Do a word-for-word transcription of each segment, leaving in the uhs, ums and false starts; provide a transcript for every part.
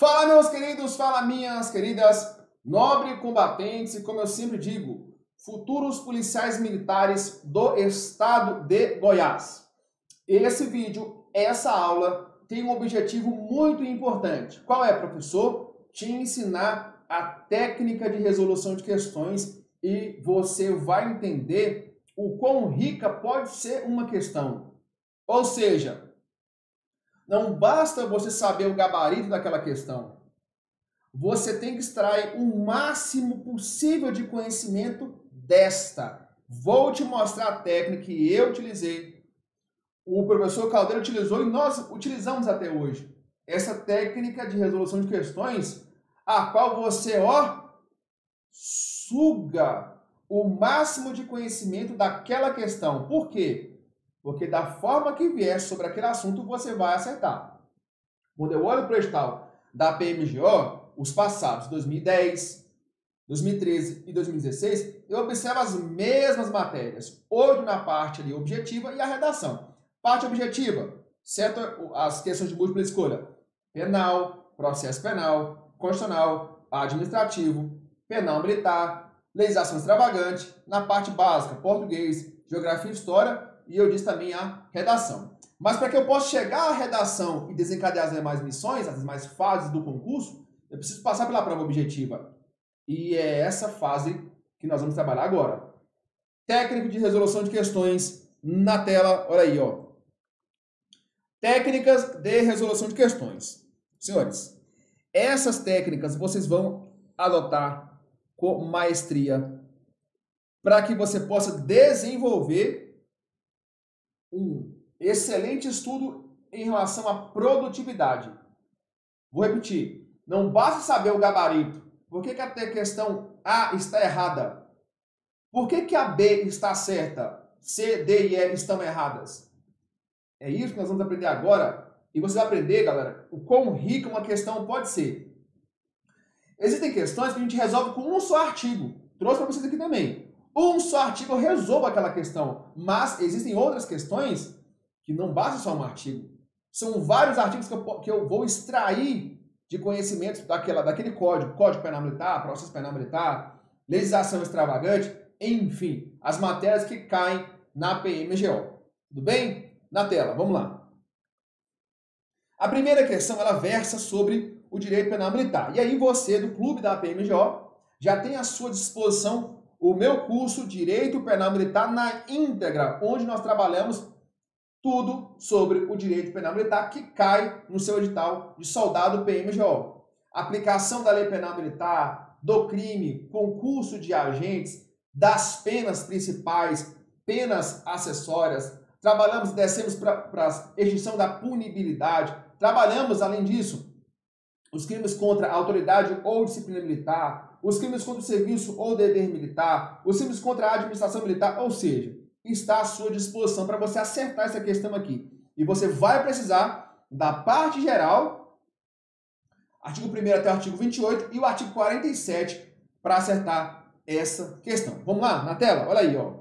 Fala, meus queridos, fala, minhas queridas, nobres combatentes e, como eu sempre digo, futuros policiais militares do estado de Goiás. Esse vídeo, essa aula, tem um objetivo muito importante. Qual é, professor? Te ensinar a técnica de resolução de questões e você vai entender o quão rica pode ser uma questão. Ou seja, não basta você saber o gabarito daquela questão. Você tem que extrair o máximo possível de conhecimento desta. Vou te mostrar a técnica que eu utilizei, o professor Caldeira utilizou e nós utilizamos até hoje. Essa técnica de resolução de questões, a qual você, ó, suga o máximo de conhecimento daquela questão. Por quê? Porque da forma que vier sobre aquele assunto, você vai acertar. Quando eu olho para o edital da P M G O, os passados, dois mil e dez, dois mil e treze e dois mil e dezesseis, eu observo as mesmas matérias. Hoje na parte ali, objetiva e a redação. Parte objetiva, certo? As questões de múltipla escolha. Penal, processo penal, constitucional, administrativo, penal militar, legislação extravagante. Na parte básica, português, geografia e história. E eu disse também a redação. Mas para que eu possa chegar à redação e desencadear as demais missões, as demais fases do concurso, eu preciso passar pela prova objetiva. E é essa fase que nós vamos trabalhar agora. Técnica de resolução de questões na tela. Olha aí, ó. Técnicas de resolução de questões. Senhores, essas técnicas vocês vão adotar com maestria para que você possa desenvolver um excelente estudo em relação à produtividade. Vou repetir. Não basta saber o gabarito. Por que que a questão A está errada? Por que que a B está certa? C, D e E estão erradas? É isso que nós vamos aprender agora. E você vai aprender, galera, o quão rica uma questão pode ser. Existem questões que a gente resolve com um só artigo. Trouxe para vocês aqui também. Um só artigo resolve aquela questão, mas existem outras questões que não basta só um artigo. São vários artigos que eu, que eu vou extrair de conhecimento daquela, daquele código, código penal militar, processo penal militar, legislação extravagante, enfim, as matérias que caem na P M G O. Tudo bem? Na tela, vamos lá. A primeira questão, ela versa sobre o direito penal militar. E aí você, do clube da P M G O, já tem à sua disposição o meu curso Direito Penal Militar na íntegra, onde nós trabalhamos tudo sobre o direito penal militar que cai no seu edital de soldado P M G O. Aplicação da lei penal militar, do crime, concurso de agentes, das penas principais, penas acessórias. Trabalhamos, descemos para a extinção da punibilidade. Trabalhamos, além disso, os crimes contra a autoridade ou disciplina militar, os crimes contra o serviço ou dever militar, os crimes contra a administração militar, ou seja, está à sua disposição para você acertar essa questão aqui. E você vai precisar da parte geral, artigo primeiro até o artigo vinte e oito e o artigo quarenta e sete para acertar essa questão. Vamos lá, na tela? Olha aí, ó.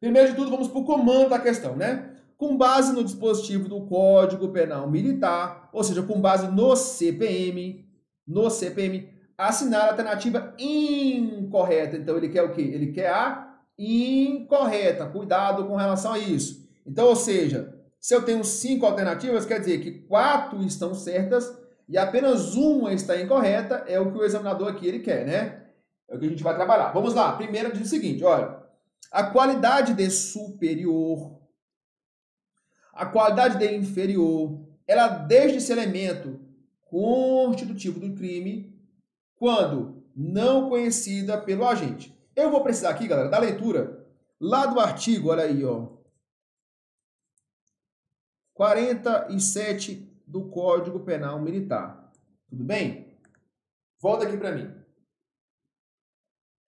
Primeiro de tudo, vamos para o comando da questão, né? Com base no dispositivo do Código Penal Militar, ou seja, com base no C P M, no C P M, assinar a alternativa incorreta. Então, ele quer o quê? Ele quer a incorreta. Cuidado com relação a isso. Então, ou seja, se eu tenho cinco alternativas, quer dizer que quatro estão certas e apenas uma está incorreta, é o que o examinador aqui ele quer, né? É o que a gente vai trabalhar. Vamos lá. Primeiro, diz o seguinte, olha. A qualidade de superior, a qualidade de inferior, ela desde esse elemento constitutivo do crime, quando não conhecida pelo agente. Eu vou precisar aqui, galera, da leitura lá do artigo, olha aí, ó, quarenta e sete do Código Penal Militar. Tudo bem? Volta aqui para mim.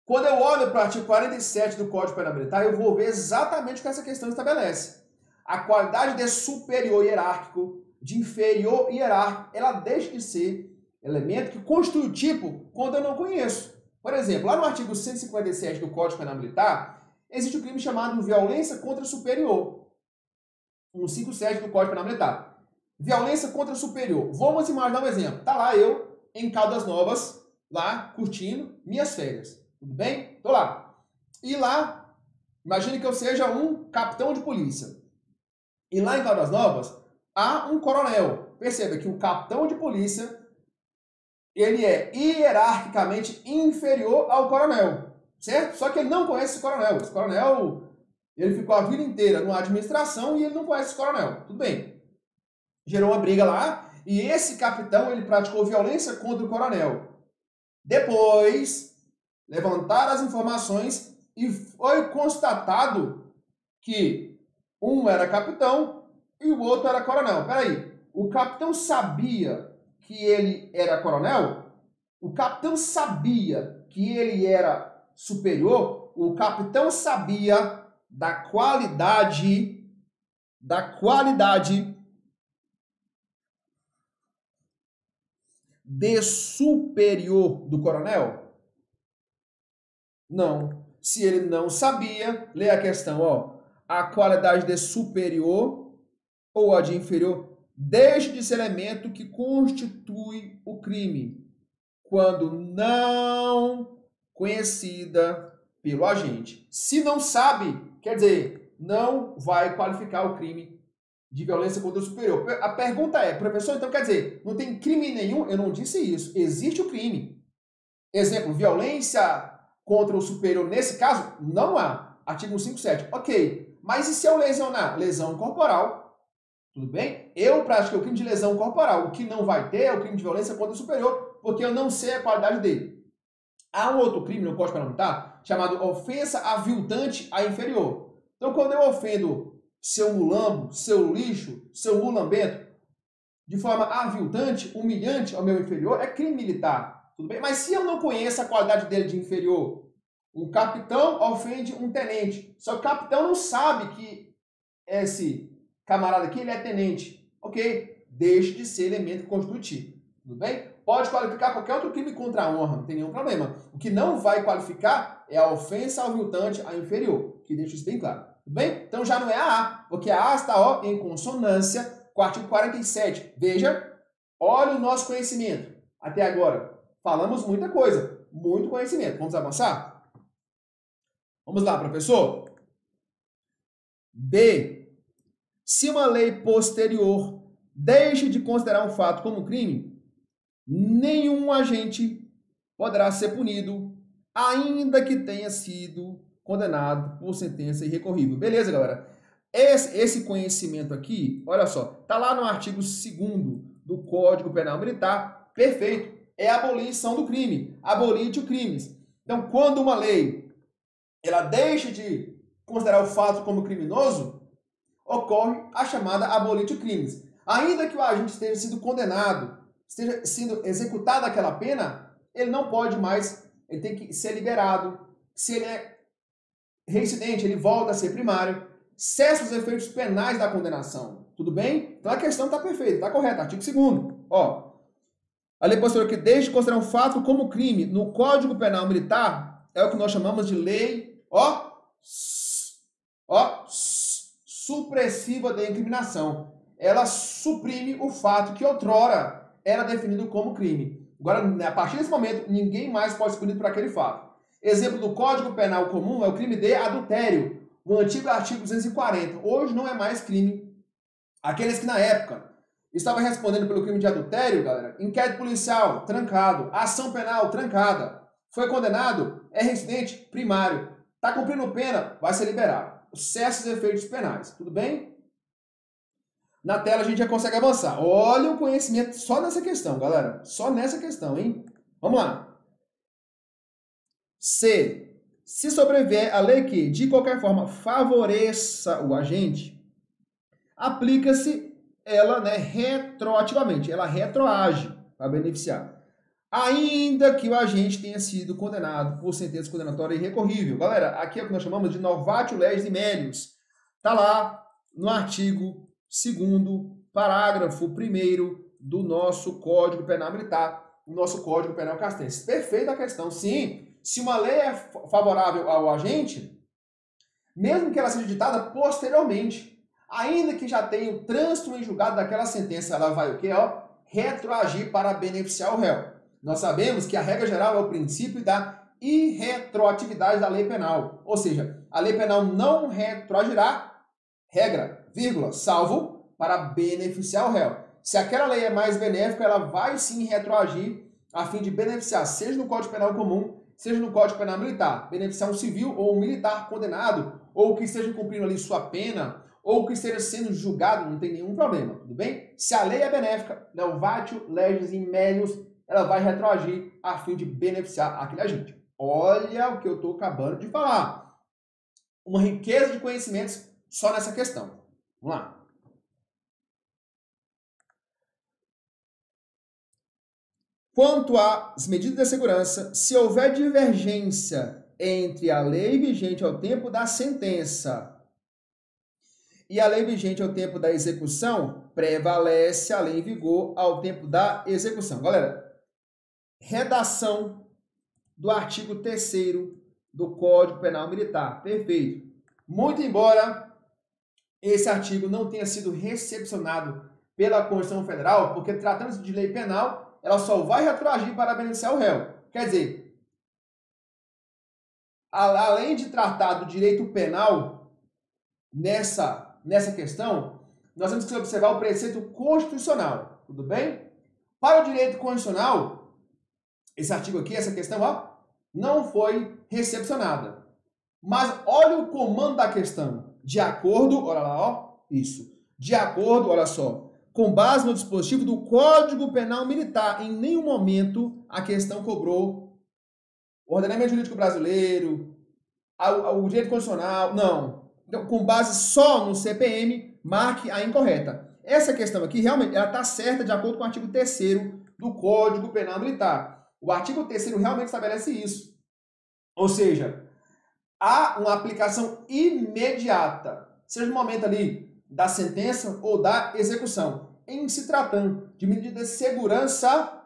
Quando eu olho para o artigo quarenta e sete do Código Penal Militar, eu vou ver exatamente o que essa questão estabelece. A qualidade de superior hierárquico, de inferior hierárquico, ela deixa de ser elemento que constitui o tipo quando eu não conheço. Por exemplo, lá no artigo cento e cinquenta e sete do Código Penal Militar, existe um crime chamado violência contra superior. cento e cinquenta e sete do Código Penal Militar. Violência contra o superior. Vamos imaginar um exemplo. Tá lá eu, em Caldas Novas, lá, curtindo minhas férias. Tudo bem? Tô lá. E lá, imagine que eu seja um capitão de polícia. E lá em Caldas Novas, há um coronel. Perceba que o capitão de polícia, ele é hierarquicamente inferior ao coronel, certo? Só que ele não conhece esse coronel. Esse coronel, ele ficou a vida inteira numa administração e ele não conhece esse coronel. Tudo bem. Gerou uma briga lá e esse capitão, ele praticou violência contra o coronel. Depois, levantaram as informações e foi constatado que um era capitão e o outro era coronel. Peraí, o capitão sabia que ele era coronel? O capitão sabia que ele era superior? O capitão sabia da qualidade, da qualidade de superior do coronel? Não. Se ele não sabia, leia a questão, ó. A qualidade de superior ou a de inferior deixe de ser elemento que constitui o crime, quando não conhecida pelo agente. Se não sabe, quer dizer, não vai qualificar o crime de violência contra o superior. A pergunta é, professor, então quer dizer, não tem crime nenhum? Eu não disse isso. Existe o crime. Exemplo, violência contra o superior, nesse caso, não há. Artigo cento e cinquenta e sete. Ok, mas e se eu lesionar? Lesão corporal. Tudo bem? Eu pratiquei o crime de lesão corporal. O que não vai ter é o crime de violência contra o superior, porque eu não sei a qualidade dele. Há um outro crime no Código Penal chamado ofensa aviltante a inferior. Então, quando eu ofendo seu mulambo, seu lixo, seu mulambento, de forma aviltante, humilhante ao meu inferior, é crime militar. Tudo bem? Mas se eu não conheço a qualidade dele de inferior, o capitão ofende um tenente. Só que o capitão não sabe que esse camarada aqui, ele é tenente. Ok? Deixe de ser elemento constitutivo. Tudo bem? Pode qualificar qualquer outro crime contra a honra, não tem nenhum problema. O que não vai qualificar é a ofensa aviltante a inferior, que deixa isso bem claro. Tudo bem? Então já não é a A, porque a A está ó, em consonância com o artigo quarenta e sete. Veja, olha o nosso conhecimento. Até agora, falamos muita coisa, muito conhecimento. Vamos avançar? Vamos lá, professor. B. Se uma lei posterior deixa de considerar um fato como crime, nenhum agente poderá ser punido, ainda que tenha sido condenado por sentença irrecorrível. Beleza, galera? Esse, esse conhecimento aqui, olha só, está lá no artigo segundo do Código Penal Militar. Perfeito. É a abolição do crime. Abolite o crimes. Então, quando uma lei ela deixa de considerar o fato como criminoso, ocorre a chamada abolitio crimes. Ainda que o agente esteja sido condenado, esteja sendo executada aquela pena, ele não pode mais, ele tem que ser liberado. Se ele é reincidente, ele volta a ser primário. Cessa os efeitos penais da condenação. Tudo bem? Então a questão está perfeita, está correta. Artigo segundo. Ó, a lei posterior que deixa de considerar um fato como crime no Código Penal Militar é o que nós chamamos de lei, ó, ó, supressiva de incriminação. Ela suprime o fato que outrora era definido como crime. Agora, a partir desse momento, ninguém mais pode ser punido por aquele fato. Exemplo do Código Penal Comum é o crime de adultério, o antigo artigo duzentos e quarenta. Hoje não é mais crime. Aqueles que na época estavam respondendo pelo crime de adultério, galera, inquérito policial, trancado. Ação penal, trancada. Foi condenado, é reincidente, primário. Está cumprindo pena, vai ser liberado. Cessa os efeitos penais. Tudo bem? Na tela a gente já consegue avançar. Olha o conhecimento só nessa questão, galera. Só nessa questão, hein? Vamos lá. C. Se sobreviver a lei que, de qualquer forma, favoreça o agente, aplica-se ela, né, retroativamente. Ela retroage para beneficiar. Ainda que o agente tenha sido condenado por sentença condenatória irrecorrível. Galera, aqui é o que nós chamamos de novatio legis melius. Está lá no artigo segundo, parágrafo primeiro do nosso Código Penal Militar, o nosso Código Penal Castrense. Perfeita a questão, sim. Se uma lei é favorável ao agente, mesmo que ela seja ditada posteriormente, Ainda que já tenha o trânsito em julgado daquela sentença, ela vai o quê? Ó, retroagir para beneficiar o réu. Nós sabemos que a regra geral é o princípio da irretroatividade da lei penal. Ou seja, a lei penal não retroagirá, regra, vírgula, salvo, para beneficiar o réu. Se aquela lei é mais benéfica, ela vai sim retroagir a fim de beneficiar, seja no Código Penal Comum, seja no Código Penal Militar, beneficiar um civil ou um militar condenado, ou que esteja cumprindo ali sua pena, ou que esteja sendo julgado, não tem nenhum problema, tudo bem? Se a lei é benéfica, não vatio, legis in melius, ela vai retroagir a fim de beneficiar aquele agente. Olha o que eu estou acabando de falar. Uma riqueza de conhecimentos só nessa questão. Vamos lá. Quanto às medidas de segurança, se houver divergência entre a lei vigente ao tempo da sentença e a lei vigente ao tempo da execução, prevalece a lei em vigor ao tempo da execução. Galera, redação do artigo terceiro do Código Penal Militar. Perfeito. Muito embora esse artigo não tenha sido recepcionado pela Constituição Federal, porque tratando-se de lei penal, ela só vai retroagir para beneficiar o réu. Quer dizer, além de tratar do direito penal, nessa, nessa questão, nós temos que observar o preceito constitucional, tudo bem? Para o direito constitucional, esse artigo aqui, essa questão, ó, não foi recepcionada. Mas olha o comando da questão. De acordo, olha lá, ó, isso. De acordo, olha só. Com base no dispositivo do Código Penal Militar, em nenhum momento a questão cobrou o ordenamento jurídico brasileiro, o direito constitucional, não. Então, com base só no C P M, marque a incorreta. Essa questão aqui, realmente, ela está certa de acordo com o artigo terceiro do Código Penal Militar. O artigo terceiro realmente estabelece isso. Ou seja, há uma aplicação imediata, seja no momento ali da sentença ou da execução. Em se tratando de medida de segurança,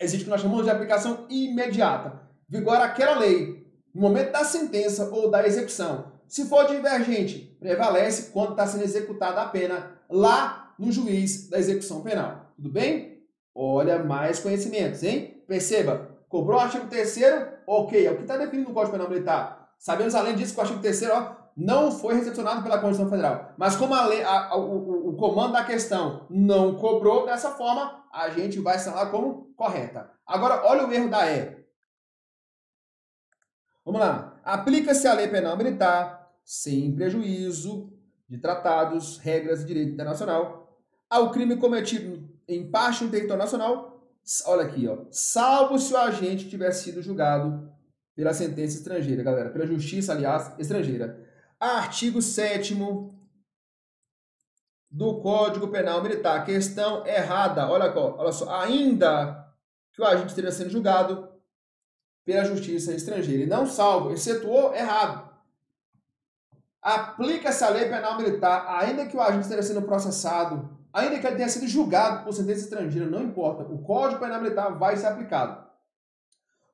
existe o que nós chamamos de aplicação imediata. Vigora aquela lei no momento da sentença ou da execução. Se for divergente, prevalece quando está sendo executada a pena lá no juiz da execução penal. Tudo bem? Olha, mais conhecimentos, hein? Perceba, cobrou o artigo terceiro, ok, é o que está definido no Código Penal Militar. Sabemos, além disso, que o artigo terceiro, ó, não foi recepcionado pela Constituição Federal. Mas como a lei, a, a, o, o comando da questão não cobrou dessa forma, a gente vai sinalar como correta. Agora, olha o erro da E. Vamos lá. Aplica-se a lei penal militar, sem prejuízo de tratados, regras de direito internacional, ao crime cometido em parte do território nacional, olha aqui, ó, salvo se o agente tivesse sido julgado pela sentença estrangeira, galera, pela justiça, aliás, estrangeira. Artigo sétimo do Código Penal Militar. Questão errada. Olha, olha só. Ainda que o agente esteja sendo julgado pela justiça estrangeira. E não salvo. Excetuou errado. Aplica-se a lei penal militar. Ainda que o agente esteja sendo processado. Ainda que ele tenha sido julgado por sentença estrangeira. Não importa. O Código Penal Militar vai ser aplicado.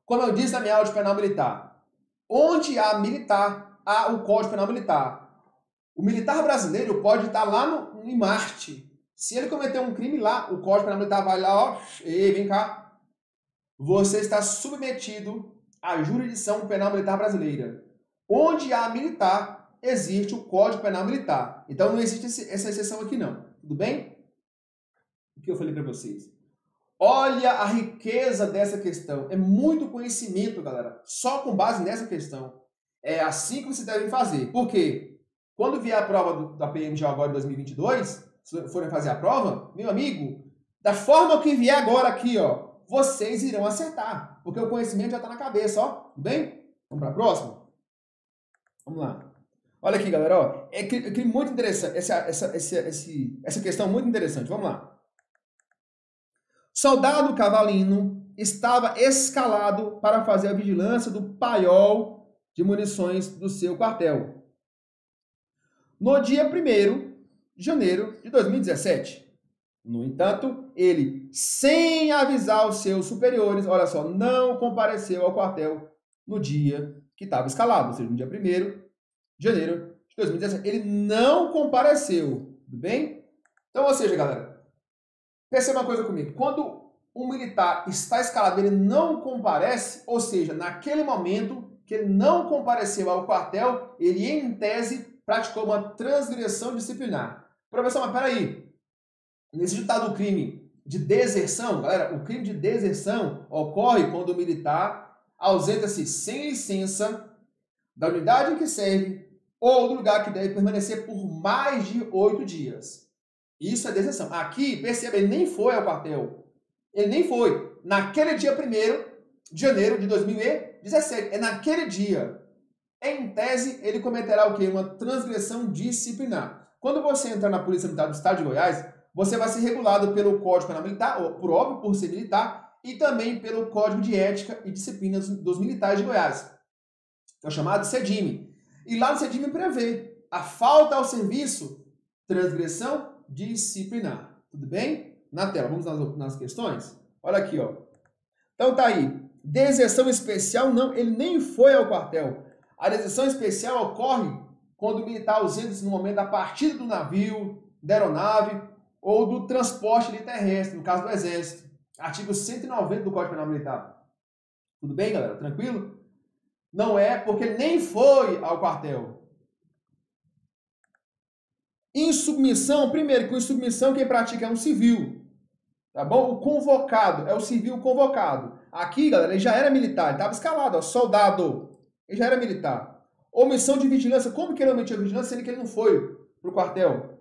Como eu disse na minha aula de penal militar. Onde há militar, há o Código Penal Militar. O militar brasileiro pode estar lá no, em Marte. Se ele cometer um crime lá, o Código Penal Militar vai lá, ó, ei, vem cá. Você está submetido à jurisdição penal militar brasileira. Onde há militar, existe o Código Penal Militar. Então não existe esse, essa exceção aqui não. Tudo bem? O que eu falei para vocês? Olha a riqueza dessa questão. É muito conhecimento, galera. Só com base nessa questão. É assim que vocês devem fazer. Por quê? Quando vier a prova do, da P M G O agora de dois mil e vinte e dois, se forem fazer a prova, meu amigo, da forma que vier agora aqui, ó, vocês irão acertar. Porque o conhecimento já está na cabeça, ó. Tudo bem? Vamos para a próxima? Vamos lá. Olha aqui, galera, ó. É, é, é muito interessante. Essa, essa, essa, essa, essa questão é muito interessante. Vamos lá. Soldado Cavalino estava escalado para fazer a vigilância do paiol de munições do seu quartel. No dia primeiro de janeiro de dois mil e dezessete. No entanto, ele, sem avisar os seus superiores, olha só, não compareceu ao quartel no dia que estava escalado, ou seja, no dia primeiro de janeiro de dois mil e dezessete. Ele não compareceu, tudo bem? Então, ou seja, galera, perceba uma coisa comigo. Quando o militar está escalado, ele não comparece, ou seja, naquele momento que ele não compareceu ao quartel, ele, em tese, praticou uma transgressão disciplinar. Professor, mas peraí, nesse ditado do crime de deserção, galera, o crime de deserção ocorre quando o militar ausenta-se sem licença da unidade em que serve ou do lugar que deve permanecer por mais de oito dias. Isso é deserção. Aqui, perceba, ele nem foi ao quartel. Ele nem foi. Naquele dia primeiro de janeiro de dois mil e dezessete. É naquele dia. Em tese, ele cometerá o quê? Uma transgressão disciplinar. Quando você entrar na Polícia Militar do Estado de Goiás, você vai ser regulado pelo Código Penal Militar, ou, por óbvio, por ser militar, e também pelo Código de Ética e Disciplina dos Militares de Goiás. É o chamado SEDIME. E lá no SEDIME prevê a falta ao serviço, transgressão disciplinar. Tudo bem? Na tela. Vamos nas, nas questões? Olha aqui, ó. Então tá aí. Deserção especial, não. Ele nem foi ao quartel. A deserção especial ocorre quando o militar ausenta-se no momento da partida do navio, da aeronave ou do transporte terrestre, no caso do Exército. Artigo cento e noventa do Código Penal Militar. Tudo bem, galera? Tranquilo? Não é porque ele nem foi ao quartel. Insubmissão, primeiro, com insubmissão quem pratica é um civil. Tá bom? O convocado, é o civil convocado. Aqui, galera, ele já era militar, ele estava escalado, ó, soldado. Ele já era militar. Omissão de vigilância, como que ele omitiu a vigilância, sendo que ele não foi pro quartel?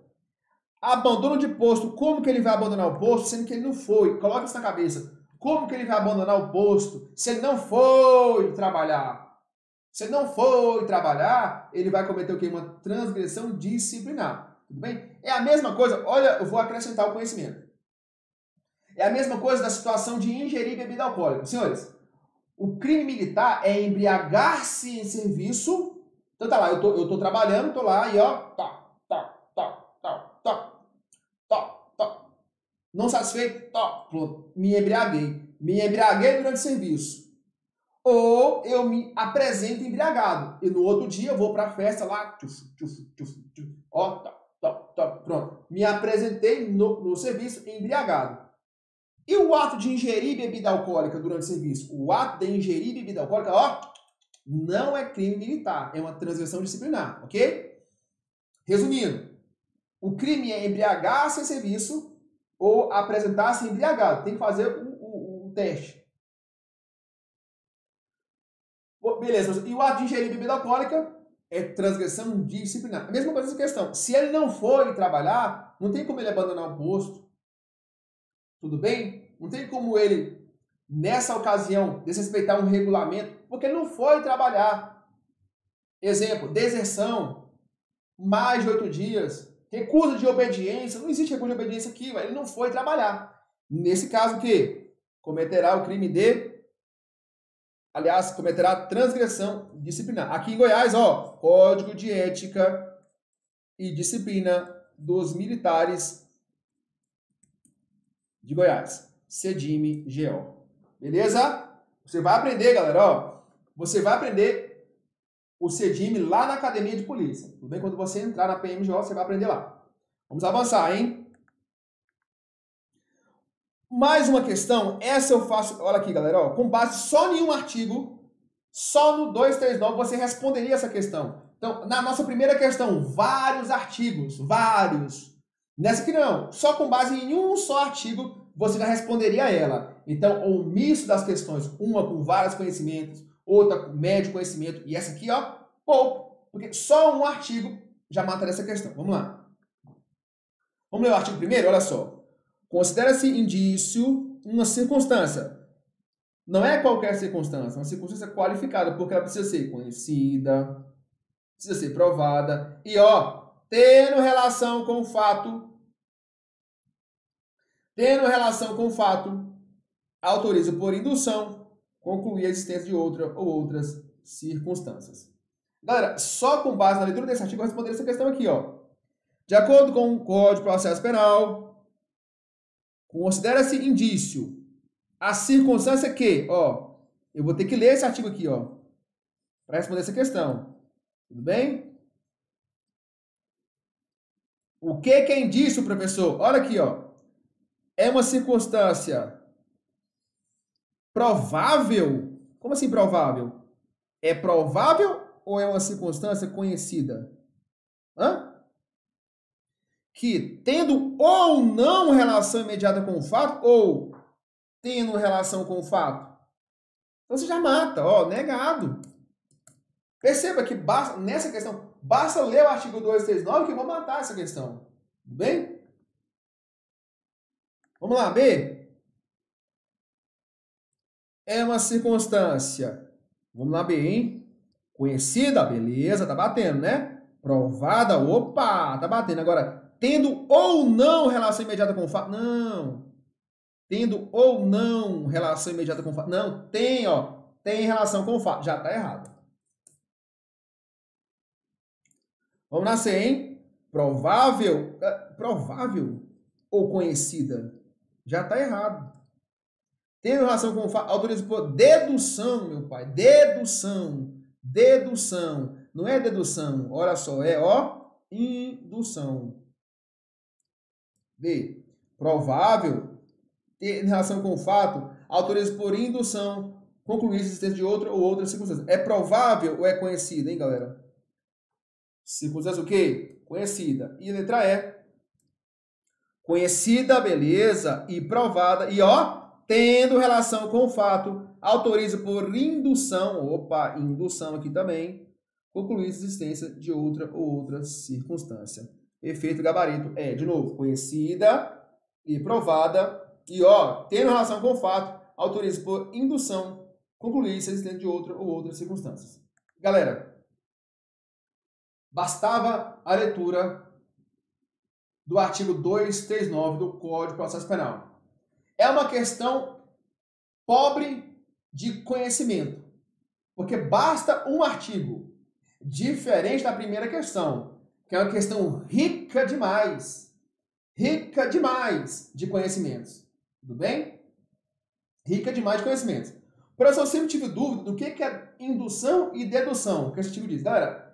Abandono de posto, como que ele vai abandonar o posto, sendo que ele não foi? Coloca isso na cabeça. Como que ele vai abandonar o posto se ele não foi trabalhar? Se ele não for trabalhar, ele vai cometer o quê? Uma transgressão disciplinar. Tudo bem? É a mesma coisa, olha, eu vou acrescentar o conhecimento. É a mesma coisa da situação de ingerir bebida alcoólica. Senhores, o crime militar é embriagar-se em serviço. Então tá lá, eu tô, eu tô trabalhando, tô lá e ó, tó, tó, tó, tó, tó, tó, tó. Não satisfeito, tó, pronto, me embriaguei. Me embriaguei durante o serviço. Ou eu me apresento embriagado. E no outro dia eu vou para a festa lá. Tchuf, tchuf, tchuf, tchuf, ó, tá, tá, tá, pronto. Me apresentei no, no serviço embriagado. E o ato de ingerir bebida alcoólica durante o serviço? O ato de ingerir bebida alcoólica, ó, não é crime militar. É uma transgressão disciplinar, ok? Resumindo. O crime é embriagar-se em serviço ou apresentar-se embriagado. Tem que fazer o, o, o teste. Beleza, e o ato de ingerir bebida alcoólica é transgressão disciplinar. A mesma coisa essa questão. Se ele não for trabalhar, não tem como ele abandonar o posto. Tudo bem? Não tem como ele, nessa ocasião, desrespeitar um regulamento, porque ele não foi trabalhar. Exemplo, deserção, mais de oito dias, recusa de obediência. Não existe recusa de obediência aqui, ele não foi trabalhar. Nesse caso, o quê? Cometerá o crime de... Aliás, cometerá transgressão disciplinar. Aqui em Goiás, ó, Código de Ética e Disciplina dos Militares de Goiás. CEDIM-GO. Beleza? Você vai aprender, galera, ó. Você vai aprender o CEDIM lá na Academia de Polícia. Tudo bem? Quando você entrar na P M G O, você vai aprender lá. Vamos avançar, hein? Mais uma questão, essa eu faço, olha aqui galera, ó, com base só em um artigo, só no duzentos e trinta e nove você responderia essa questão. Então, na nossa primeira questão, vários artigos, vários. Nessa aqui não, só com base em um só artigo você já responderia ela. Então, o misto das questões, uma com vários conhecimentos, outra com médio conhecimento, e essa aqui, ó, pouco, porque só um artigo já mataria essa questão. Vamos lá. Vamos ler o artigo primeiro, olha só. Considera-se indício uma circunstância. Não é qualquer circunstância, é uma circunstância qualificada, porque ela precisa ser conhecida, precisa ser provada. E, ó, tendo relação com o fato, tendo relação com o fato, autoriza por indução concluir a existência de outra ou outras circunstâncias. Galera, só com base na leitura desse artigo eu responderia essa questão aqui, ó. De acordo com o Código de Processo Penal, considera-se indício a circunstância que, ó, eu vou ter que ler esse artigo aqui, ó, para responder essa questão. Tudo bem? O que que é indício, professor? Olha aqui, ó. É uma circunstância provável? Como assim provável? É provável ou é uma circunstância conhecida? Hã? Que tendo ou não relação imediata com o fato, ou tendo relação com o fato. Então você já mata, ó, negado. Perceba que basta, nessa questão, basta ler o artigo duzentos e trinta e nove que eu vou matar essa questão. Tudo bem? Vamos lá, B. É uma circunstância. Vamos lá, B, hein? Conhecida, beleza, tá batendo, né? Provada, opa, tá batendo. Agora, tendo ou não relação imediata com o fato, não. Tendo ou não relação imediata com o fato, não. Tem, ó, tem relação com o fato, já tá errado. Vamos nascer, hein? Provável, provável ou conhecida. Já está errado. Tem relação com o fato. Autoriza por dedução, meu pai. Dedução. Dedução. Não é dedução. Olha só. É, ó, indução. B. Provável. Tem relação com o fato. Autoriza por indução. Concluir a existência de outra ou outra circunstância. É provável ou é conhecida, hein, galera? Circunstância o quê? Conhecida. E a letra E. Conhecida, beleza, e provada. E, ó, tendo relação com o fato, autoriza por indução, opa, indução aqui também, concluir a existência de outra ou outra circunstância. Efeito gabarito é, de novo, conhecida e provada. E, ó, tendo relação com o fato, autoriza por indução, concluir a existência de outra ou outras circunstâncias. Galera, bastava a leitura do artigo duzentos e trinta e nove do Código de Processo Penal. É uma questão pobre de conhecimento, porque basta um artigo, diferente da primeira questão, que é uma questão rica demais, rica demais de conhecimentos. Tudo bem? Rica demais de conhecimentos. Professor, eu sempre tive dúvida do que é indução e dedução. O que esse artigo diz, galera?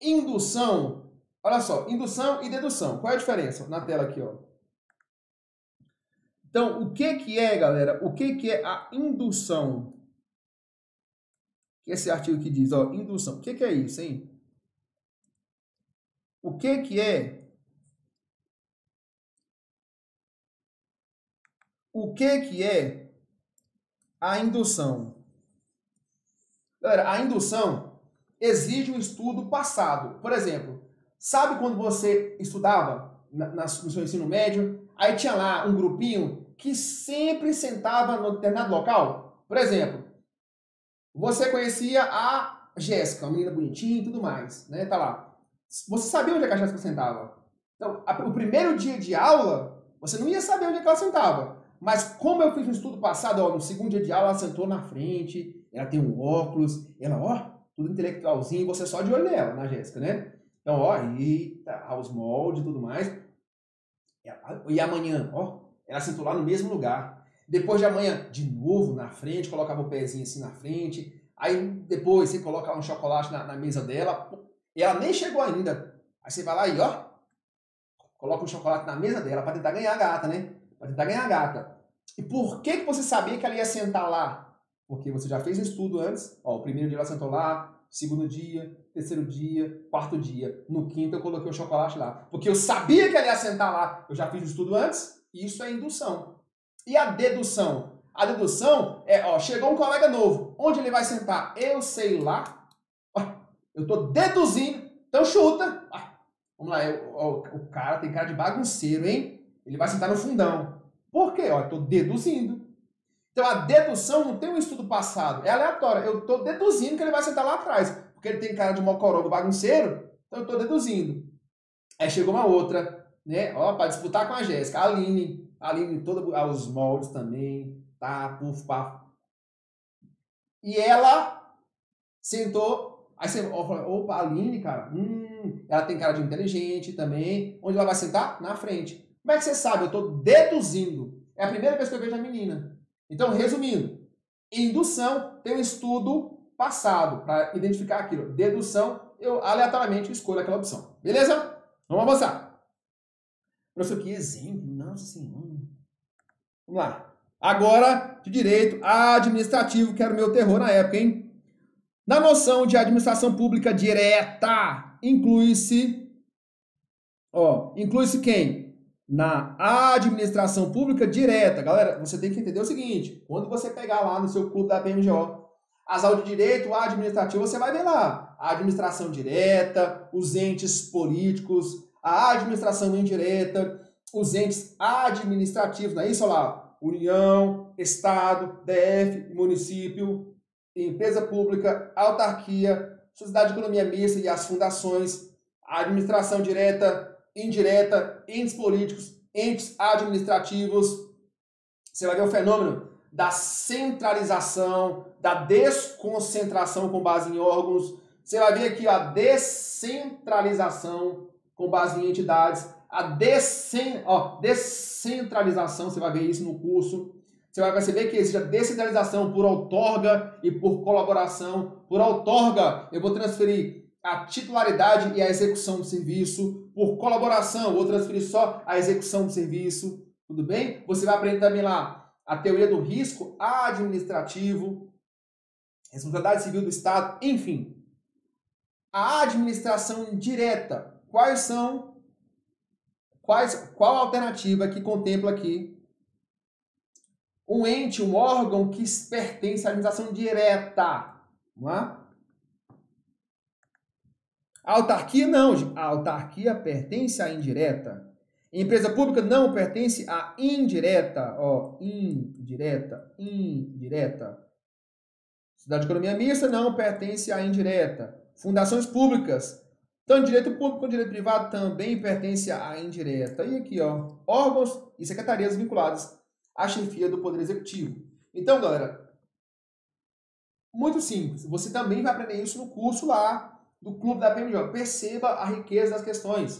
Indução, olha só, indução e dedução. Qual é a diferença? Na tela aqui, ó. Então, o que que é, galera? O que que é a indução? Esse artigo que diz, ó, indução. O que que é isso, hein? O que que é? O que que é a indução? Galera, a indução exige um estudo passado. Por exemplo, sabe quando você estudava na, na, no seu ensino médio? Aí tinha lá um grupinho que sempre sentava no determinado local? Por exemplo, você conhecia a Jéssica, uma menina bonitinha e tudo mais, né? Tá lá. Você sabia onde é que a Jéssica sentava. Então, a, o primeiro dia de aula, você não ia saber onde é que ela sentava. Mas como eu fiz um estudo passado, ó, no segundo dia de aula, ela sentou na frente, ela tem um óculos, ela, ó, tudo intelectualzinho, você só de olho nela, na Jéssica, né? Então, ó, eita, aos moldes e tudo mais. E amanhã, ó, ela sentou lá no mesmo lugar. Depois de amanhã, de novo, na frente, colocava o pezinho assim na frente. Aí, depois, você coloca um chocolate na, na mesa dela. E ela nem chegou ainda. Aí você vai lá e, ó, coloca um chocolate na mesa dela para tentar ganhar a gata, né? Para tentar ganhar a gata. E por que que você sabia que ela ia sentar lá? Porque você já fez um estudo antes. Ó, o primeiro dia ela sentou lá, segundo dia, terceiro dia, quarto dia. No quinto eu coloquei o chocolate lá. Porque eu sabia que ela ia sentar lá. Eu já fiz o estudo antes. Isso é indução. E a dedução? A dedução é, ó, chegou um colega novo. Onde ele vai sentar? Eu sei lá. Ó, eu tô deduzindo. Então chuta. Ó, vamos lá. Eu, ó, o cara tem cara de bagunceiro, hein? Ele vai sentar no fundão. Por quê? Ó, eu tô deduzindo. Então, a dedução não tem um estudo passado. É aleatória. Eu estou deduzindo que ele vai sentar lá atrás. Porque ele tem cara de mocorongo bagunceiro, então eu estou deduzindo. Aí chegou uma outra, né? Ó, para disputar com a Jéssica. A Aline. A Aline toda aos moldes também. Tá, puf, pá. E ela sentou. Aí você fala, opa, a Aline, cara. Hum, ela tem cara de inteligente também. Onde ela vai sentar? Na frente. Como é que você sabe? Eu estou deduzindo. É a primeira vez que eu vejo a menina. Então, resumindo, indução tem um estudo passado para identificar aquilo. Dedução, eu aleatoriamente escolho aquela opção. Beleza? Vamos avançar. Professor, que exemplo? Nossa Senhora. Vamos lá. Agora, de direito administrativo, que era o meu terror na época, hein? Na noção de administração pública direta, inclui-se... Ó, inclui-se quem? Na administração pública direta. Galera, você tem que entender o seguinte. Quando você pegar lá no seu clube da P M G O, as aulas de direito administrativo, você vai ver lá. A administração direta, os entes políticos... A administração indireta, os entes administrativos, não é isso? Olha lá, União, Estado, D F, município, empresa pública, autarquia, sociedade de economia mista e as fundações, administração direta, indireta, entes políticos, entes administrativos. Você vai ver o fenômeno da centralização, da desconcentração com base em órgãos. Você vai ver aqui a descentralização com base em entidades, a descen... ó, descentralização, você vai ver isso no curso, você vai perceber que existe a descentralização por outorga e por colaboração. Por outorga, eu vou transferir a titularidade e a execução do serviço, por colaboração, eu vou transferir só a execução do serviço, tudo bem? Você vai aprender também lá a teoria do risco administrativo, responsabilidade civil do Estado, enfim. A administração direta, Quais são, quais, qual a alternativa que contempla aqui um ente, um órgão que pertence à administração direta? Não é? A autarquia não, a autarquia pertence à indireta. Empresa pública não pertence à indireta, ó, indireta, indireta. Sociedade de economia mista não pertence à indireta. Fundações públicas, tanto direito público quanto direito privado também pertence à indireta. E aqui, ó, órgãos e secretarias vinculadas à chefia do Poder Executivo. Então, galera, muito simples. Você também vai aprender isso no curso lá do Clube da P M G O. Perceba a riqueza das questões.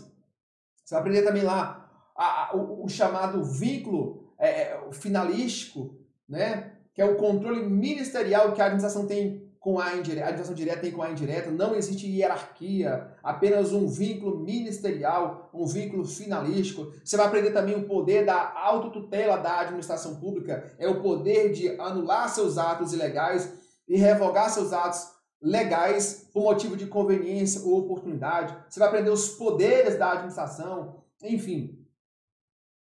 Você vai aprender também lá a, a, o, o chamado vínculo é, finalístico, né? Que é o controle ministerial que a administração tem com a indireta, a administração direta tem com a indireta, não existe hierarquia, apenas um vínculo ministerial, um vínculo finalístico. Você vai aprender também o poder da autotutela da administração pública, é o poder de anular seus atos ilegais e revogar seus atos legais por motivo de conveniência ou oportunidade. Você vai aprender os poderes da administração, enfim.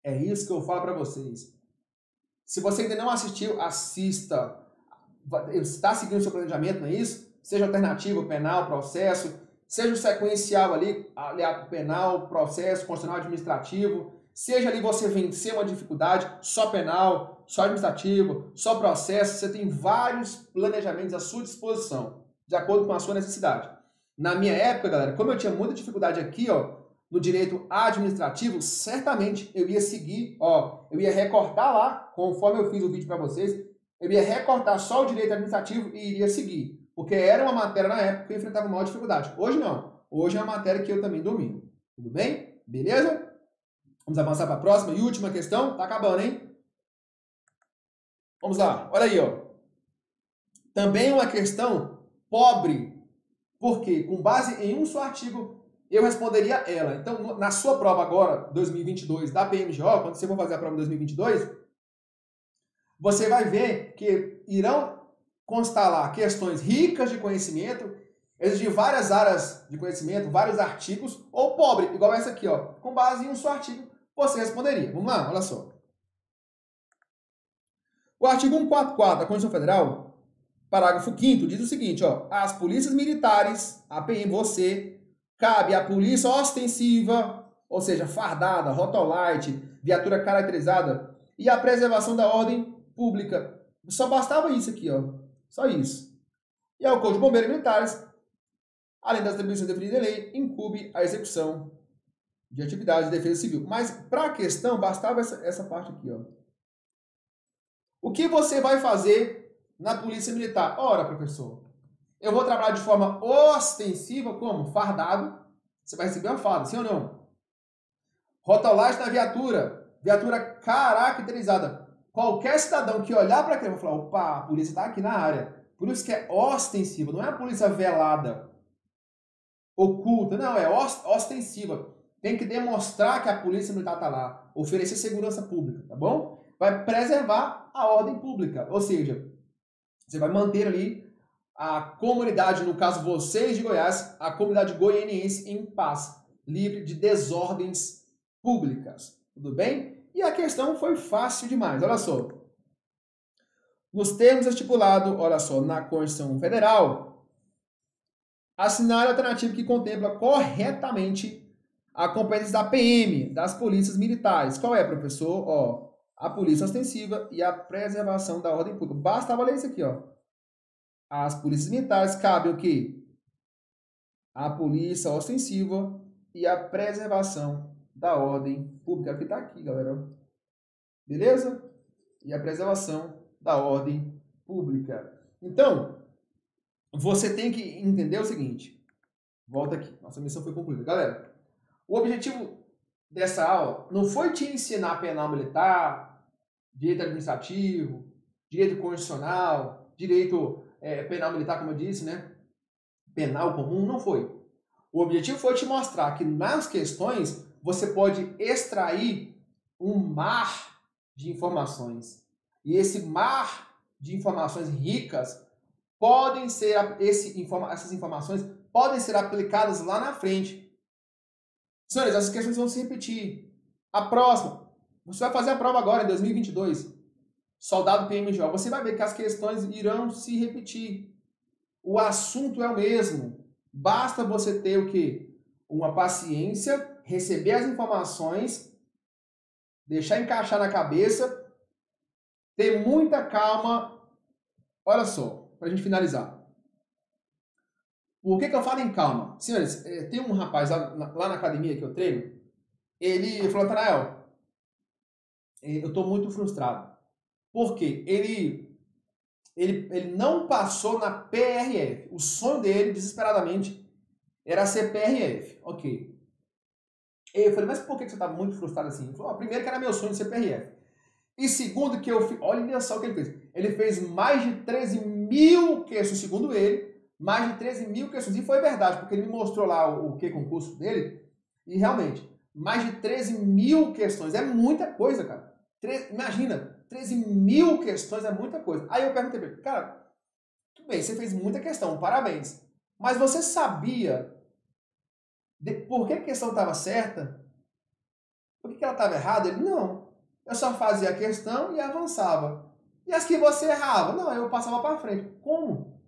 É isso que eu falo para vocês. Se você ainda não assistiu, assista. Está seguindo o seu planejamento, não é isso? Seja alternativo, penal, processo, seja o sequencial ali, penal, processo, constitucional, administrativo, seja ali você vencer uma dificuldade, só penal, só administrativo, só processo, você tem vários planejamentos à sua disposição, de acordo com a sua necessidade. Na minha época, galera, como eu tinha muita dificuldade aqui, ó, no direito administrativo, certamente eu ia seguir, ó, eu ia recortar lá, conforme eu fiz o vídeo para vocês, eu ia recortar só o direito administrativo e iria seguir. Porque era uma matéria na época que eu enfrentava maior dificuldade. Hoje não. Hoje é uma matéria que eu também domino. Tudo bem? Beleza? Vamos avançar para a próxima e última questão. Tá acabando, hein? Vamos lá. Olha aí, ó. Também uma questão pobre. Porque com base em um só artigo, eu responderia ela. Então, na sua prova agora, dois mil e vinte e dois, da P M G O, quando você for fazer a prova em dois mil e vinte e dois... você vai ver que irão constar lá questões ricas de conhecimento, de várias áreas de conhecimento, vários artigos, ou pobre, igual essa aqui, ó, com base em um só artigo, você responderia. Vamos lá, olha só. O artigo cento e quarenta e quatro da Constituição Federal, parágrafo quinto, diz o seguinte, ó, as polícias militares, a P M, você, cabe à polícia ostensiva, ou seja, fardada, rotolite, viatura caracterizada, e a preservação da ordem pública. Só bastava isso aqui, ó. Só isso. E ao Corpo de Bombeiros Militares, além das atribuições definidas em lei, incumbe a execução de atividades de defesa civil. Mas, para a questão, bastava essa, essa parte aqui, ó. O que você vai fazer na Polícia Militar? Ora, professor, eu vou trabalhar de forma ostensiva, como? Fardado. Você vai receber uma farda, sim ou não? Rotolagem na viatura. Viatura caracterizada. Qualquer cidadão que olhar para aqui vai falar, opa, a polícia está aqui na área. Por isso que é ostensiva, não é a polícia velada, oculta, não, é ostensiva. tem que demonstrar que a polícia militar está lá, oferecer segurança pública, tá bom? Vai preservar a ordem pública, ou seja, você vai manter ali a comunidade, no caso vocês de Goiás, a comunidade goianiense em paz, livre de desordens públicas, tudo bem? E a questão foi fácil demais, olha só. Nos termos estipulados, olha só, na Constituição Federal, assinale a alternativa que contempla corretamente a competência da P M, das polícias militares. Qual é, professor? Ó, a polícia ostensiva e a preservação da ordem pública. Bastava ler isso aqui, ó. As polícias militares cabem o quê? A polícia ostensiva e a preservação da ordem pública. Que tá aqui, galera. Beleza? E a preservação da ordem pública. Então, você tem que entender o seguinte. Volta aqui. Nossa missão foi concluída. Galera, o objetivo dessa aula não foi te ensinar penal militar, direito administrativo, direito constitucional, direito é, penal militar, como eu disse, né? Penal comum, não foi. O objetivo foi te mostrar que nas questões você pode extrair um mar de informações. E esse mar de informações ricas, podem ser esse, informa, essas informações podem ser aplicadas lá na frente. Senhores, essas questões vão se repetir. A próxima, você vai fazer a prova agora, em dois mil e vinte e dois, soldado P M G O. Você vai ver que as questões irão se repetir. O assunto é o mesmo. Basta você ter o quê? Uma paciência, receber as informações, deixar encaixar na cabeça, ter muita calma. Olha só, para a gente finalizar. Por que que eu falo em calma? Senhores, tem um rapaz lá, lá na academia que eu treino, ele falou, Tanael, eu estou muito frustrado. Por quê? Ele, ele, ele não passou na P R F. O sonho dele, desesperadamente, era ser P R F. Ok. Eu falei, mas por que que você está muito frustrado assim? Ele falou, ah, primeiro que era meu sonho de ser P R F. E segundo que eu fiz, olha só o que ele fez. Ele fez mais de treze mil questões, segundo ele, mais de treze mil questões. E foi verdade, porque ele me mostrou lá o, o Q Concurso dele, e realmente, mais de treze mil questões. É muita coisa, cara. Tre... Imagina, treze mil questões é muita coisa. Aí eu perguntei pra ele, cara, tudo bem, você fez muita questão, parabéns. Mas você sabia de por que a questão estava certa? Por que que ela estava errada? Ele, não. Eu só fazia a questão e avançava. E as que você errava? Não, eu passava para frente. Como?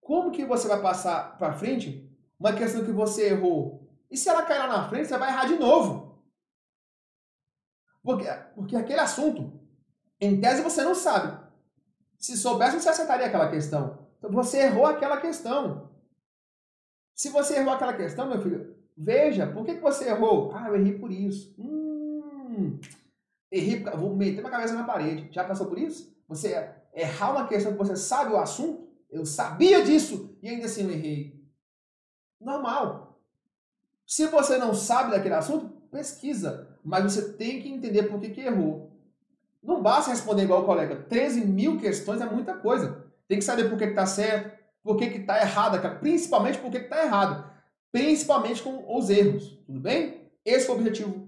Como que você vai passar para frente uma questão que você errou? E se ela cair lá na frente, você vai errar de novo. Porque, porque aquele assunto, em tese, você não sabe. Se soubesse, você acertaria aquela questão. Então, você errou aquela questão. Se você errou aquela questão, meu filho, veja, por que que você errou? Ah, eu errei por isso. Hum... Errei, vou meter minha cabeça na parede. Já passou por isso? Você errar uma questão que você sabe o assunto? Eu sabia disso e ainda assim eu errei. Normal. Se você não sabe daquele assunto, pesquisa. Mas você tem que entender por que que errou. Não basta responder igual o colega. treze mil questões é muita coisa. Tem que saber por que que tá certo, por que que tá errado, cara. Principalmente por que que tá errado. Principalmente com os erros. Tudo bem? Esse foi o objetivo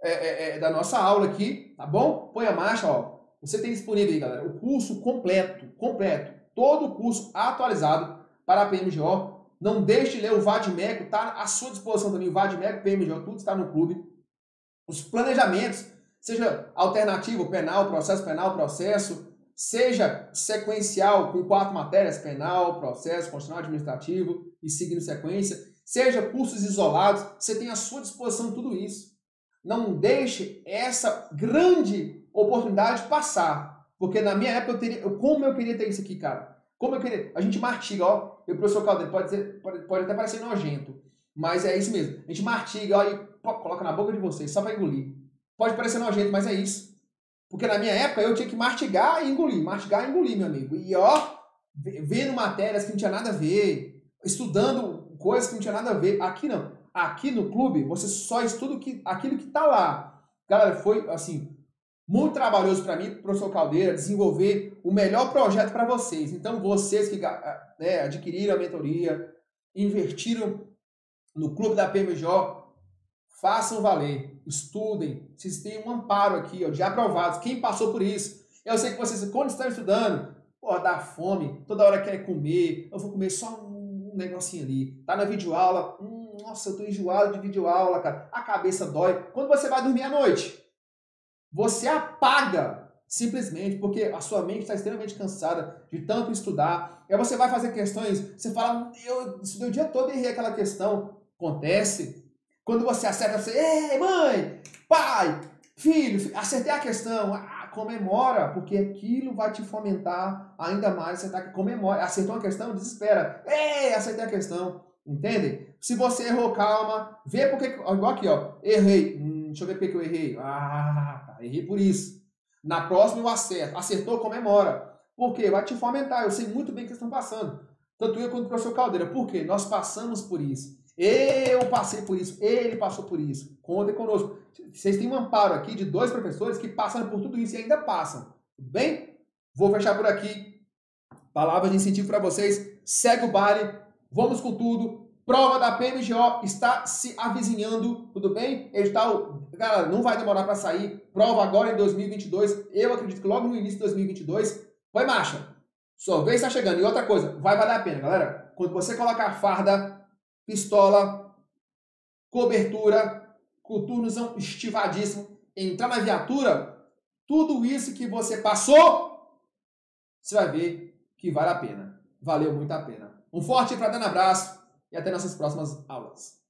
É, é, é, da nossa aula aqui, tá bom? Põe a marcha, ó. Você tem disponível aí, galera, o curso completo, completo, todo o curso atualizado para a P M G O. Não deixe de ler o VADMEC, tá à sua disposição também, o VADMEC, P M G O, tudo está no clube. Os planejamentos, seja alternativo, penal, processo penal, processo, seja sequencial com quatro matérias, penal, processo, constitucional, administrativo e seguindo sequência, seja cursos isolados, você tem à sua disposição tudo isso. Não deixe essa grande oportunidade passar. Porque na minha época, eu teria, eu, como eu queria ter isso aqui, cara. Como eu queria. A gente martiga, ó. E o professor Caldeira pode, dizer, pode, pode até parecer nojento. Mas é isso mesmo. A gente martiga, ó, e pô, coloca na boca de vocês, só para engolir. Pode parecer nojento, mas é isso. Porque na minha época, eu tinha que mastigar e engolir. Mastigar e engolir, meu amigo. E ó, vendo matérias que não tinha nada a ver. Estudando coisas que não tinha nada a ver. Aqui não. Aqui no clube, você só estuda que, aquilo que está lá. Galera, foi assim, muito trabalhoso para mim, professor Caldeira, desenvolver o melhor projeto para vocês. Então, vocês que né, adquiriram a mentoria, investiram no clube da P M G O, Façam valer, estudem. Vocês têm um amparo aqui, ó, de aprovados. Quem passou por isso? Eu sei que vocês, quando estão estudando, pô, dá fome, toda hora quer comer. Eu vou comer só um negocinho ali. Tá na videoaula. Hum, nossa, eu tô enjoado de videoaula, cara. A cabeça dói. Quando você vai dormir à noite, você apaga simplesmente porque a sua mente está extremamente cansada de tanto estudar. Aí você vai fazer questões, você fala, eu estudei o dia todo e errei aquela questão. Acontece. Quando você acerta, você, ei, mãe, pai, filho, acertei a questão, ah, comemora, porque aquilo vai te fomentar ainda mais, você tá que comemora, acertou uma questão, desespera, ei, acertei a questão, entende? Se você errou, calma, vê porque, igual aqui, ó, errei, hum, deixa eu ver porque que eu errei, ah, tá, errei por isso, na próxima eu acerto, acertou, comemora, porque vai te fomentar, eu sei muito bem o que estão passando, tanto eu quanto o professor Caldeira, por quê? Nós passamos por isso. Eu passei por isso, ele passou por isso. Contem conosco. Vocês têm um amparo aqui de dois professores que passaram por tudo isso e ainda passam. Tudo bem? Vou fechar por aqui. Palavras de incentivo para vocês. Segue o baile. Vamos com tudo. Prova da P M G O está se avizinhando. Tudo bem? Edital, galera, não vai demorar para sair. Prova agora em dois mil e vinte e dois. Eu acredito que logo no início de dois mil e vinte e dois. Vai, marcha. Sua vez está chegando. E outra coisa, vai valer a pena, galera. Quando você colocar a farda, pistola, cobertura, coturno estivadíssimo, entrar na viatura, tudo isso que você passou, você vai ver que vale a pena. Valeu muito a pena. Um forte e fraterno abraço e até nossas próximas aulas.